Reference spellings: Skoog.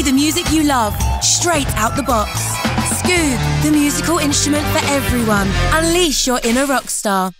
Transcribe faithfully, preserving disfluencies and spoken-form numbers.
Play the music you love, straight out the box. Skoog, the musical instrument for everyone. Unleash your inner rock star.